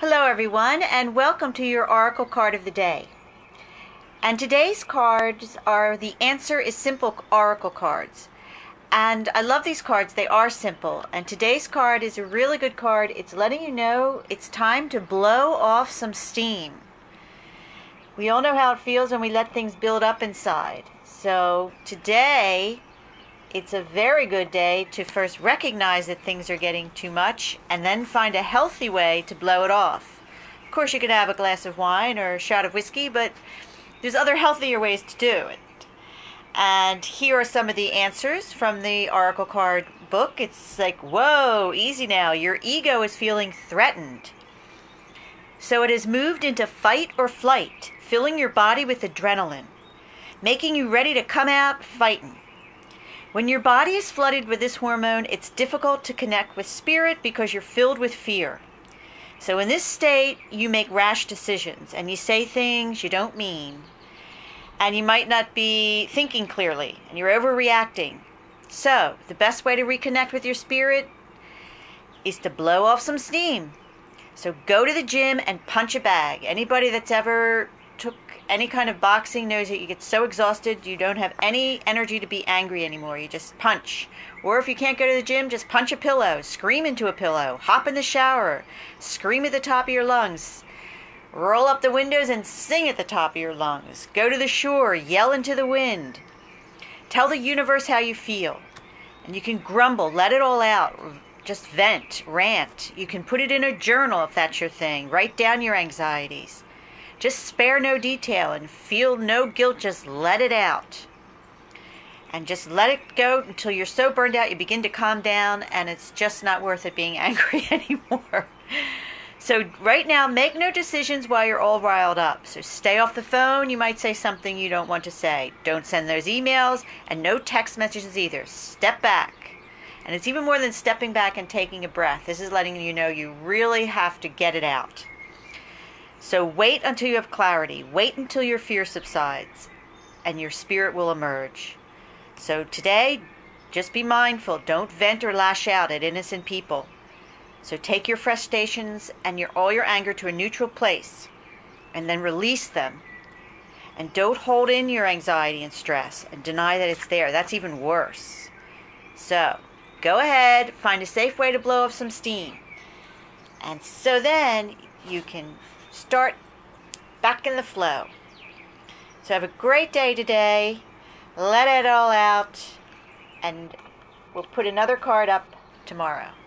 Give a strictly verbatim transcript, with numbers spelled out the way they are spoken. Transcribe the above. Hello everyone, and welcome to your Oracle card of the day. And today's cards are the Answer is Simple Oracle cards. And I love these cards, they are simple. And today's card is a really good card. It's letting you know it's time to blow off some steam. We all know how it feels when we let things build up inside. So today, it's a very good day to first recognize that things are getting too much and then find a healthy way to blow it off. Of course, you could have a glass of wine or a shot of whiskey, but there's other healthier ways to do it. And here are some of the answers from the Oracle card book. It's like, whoa, easy now. Your ego is feeling threatened. So it has moved into fight or flight, filling your body with adrenaline, making you ready to come out fighting. When your body is flooded with this hormone, it's difficult to connect with spirit because you're filled with fear. So in this state, you make rash decisions and you say things you don't mean. And you might not be thinking clearly and you're overreacting. So the best way to reconnect with your spirit is to blow off some steam. So go to the gym and punch a bag. Anybody that's ever took any kind of boxing knows that you get so exhausted you don't have any energy to be angry anymore. You just punch. Or if you can't go to the gym, just punch a pillow, scream into a pillow, hop in the shower, scream at the top of your lungs, roll up the windows and sing at the top of your lungs, go to the shore, yell into the wind, tell the universe how you feel. And you can grumble, let it all out, just vent, rant. You can put it in a journal if that's your thing, write down your anxieties. Just spare no detail and feel no guilt, just let it out. And just let it go until you're so burned out you begin to calm down and it's just not worth it being angry anymore. So right now, make no decisions while you're all riled up. So stay off the phone, you might say something you don't want to say. Don't send those emails and no text messages either. Step back. And it's even more than stepping back and taking a breath. This is letting you know you really have to get it out. So wait until you have clarity. Wait until your fear subsides and your spirit will emerge. So today, just be mindful. Don't vent or lash out at innocent people. So take your frustrations and your, all your anger to a neutral place and then release them. And don't hold in your anxiety and stress and deny that it's there. That's even worse. So go ahead, find a safe way to blow off some steam. And so then you can start back in the flow. So have a great day today. Let it all out. And we'll put another card up tomorrow.